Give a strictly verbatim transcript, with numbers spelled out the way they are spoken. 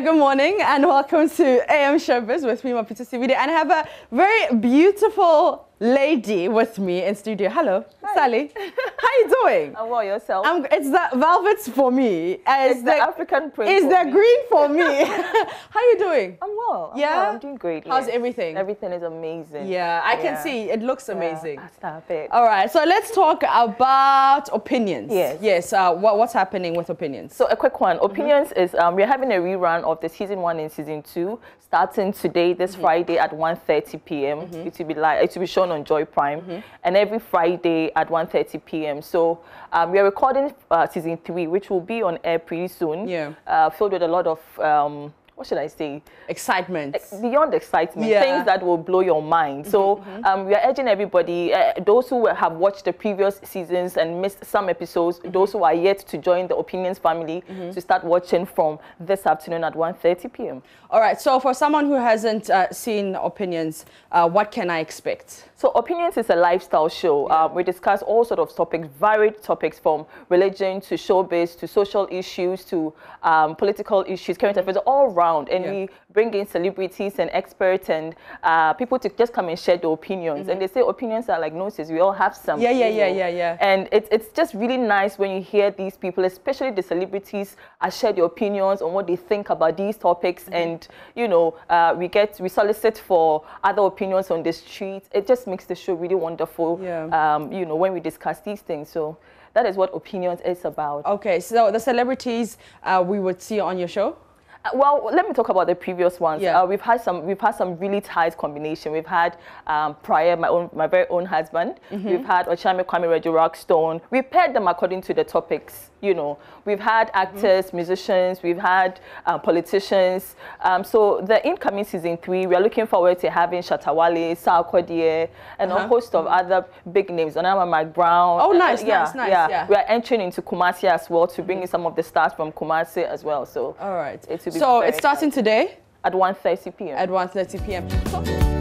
good morning and welcome to A M ShowBiz with me, Mapuita C V D, and I have a very beautiful lady with me in studio. Hello, hi. Sally. How you doing? I'm well, yourself? I'm, it's the velvets for me. It's, it's the, the African print. It's the me. green for me. How you doing? I'm well. I'm yeah, well. I'm doing great. How's yes. everything? Everything is amazing. Yeah, I yeah. can see. It looks amazing. Yeah, stop it. All right, so let's talk about Opinions. Yes. Yes. Uh, what, what's happening with Opinions? So a quick one. Opinions mm -hmm. is um, we're having a rerun of the season one and season two starting today, this mm -hmm. Friday at one thirty p m Mm -hmm. It will be live. It will be shown on Joy Prime, mm-hmm. and every Friday at one thirty p m So um, we are recording uh, season three, which will be on air pretty soon. Yeah, uh, filled with a lot of um, what should I say? Excitement. Ex beyond excitement, yeah. things that will blow your mind. Mm-hmm, so mm-hmm. um, we are urging everybody, uh, those who have watched the previous seasons and missed some episodes, mm-hmm. those who are yet to join the Opinions family, mm-hmm. to start watching from this afternoon at one thirty p m All right, so for someone who hasn't uh, seen Opinions, uh, what can I expect? So Opinions is a lifestyle show. Yeah. Uh, we discuss all sort of topics, varied topics from religion to showbiz to social issues to um, political issues, current affairs, all round. And yeah. we bring in celebrities and experts and uh, people to just come and share their opinions. Mm-hmm. And they say opinions are like noses. We all have some. Yeah, yeah, yeah, yeah, yeah. And it, it's just really nice when you hear these people, especially the celebrities, uh, share their opinions on what they think about these topics. Mm-hmm. And, you know, uh, we get, we solicit for other opinions on the street. It just makes the show really wonderful, yeah. um, you know, when we discuss these things. So that is what Opinions is about. Okay, so the celebrities uh, we would see on your show? Well, let me talk about the previous ones. Yeah. Uh, we've had some. We've had some really tight combination. We've had um, prior, my own, my very own husband. Mm-hmm. We've had Oshami Kwame, Reggie Rockstone. We paired them according to the topics. You know, we've had actors, mm-hmm. musicians. We've had uh, politicians. Um, so the incoming season three, we are looking forward to having Shatawale, Sao Kodier, and uh-huh. a host of mm-hmm. other big names. Anama Mike Brown. Oh, nice, uh, yeah, nice, nice. Yeah. yeah, we are entering into Kumasi as well to bring mm-hmm. in some of the stars from Kumasi as well. So all right. It's So it's starting today? At one thirty p m At one thirty p m